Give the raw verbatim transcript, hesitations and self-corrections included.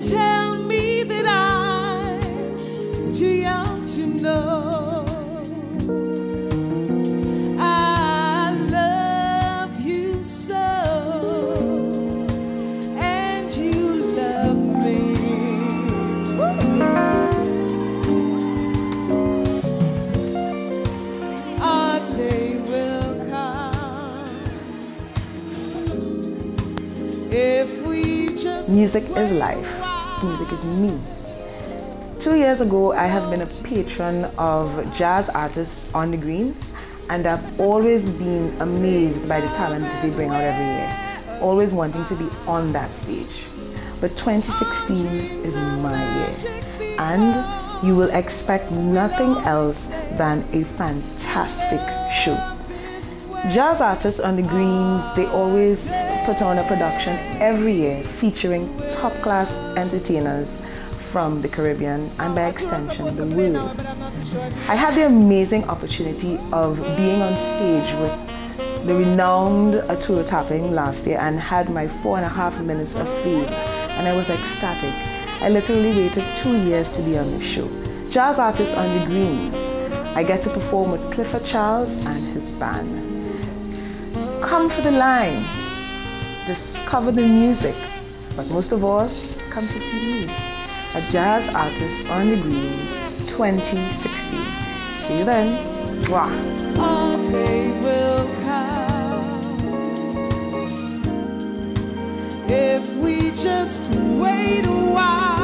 tell me that I'm too young to know. I love you so, and you love me. Woo! Our day will come if we just. Music is life. Music is me. Two years ago, I have been a patron of Jazz Artists on the Greens, and I've always been amazed by the talent that they bring out every year, always wanting to be on that stage. But twenty sixteen is my year, and you will expect nothing else than a fantastic show. Jazz Artists on the Greens, they always put on a production every year featuring top-class entertainers from the Caribbean and, by extension, the world. I had the amazing opportunity of being on stage with the renowned Arturo Tapping last year and had my four and a half minutes of fame, and I was ecstatic. I literally waited two years to be on the show. Jazz Artists on the Greens. I get to perform with Clifford Charles and his band. Come for the line, discover the music, but most of all, come to see me, a Jazz Artist on the Greens twenty sixteen. See you then. Mwah. Our day will come if we just wait a while.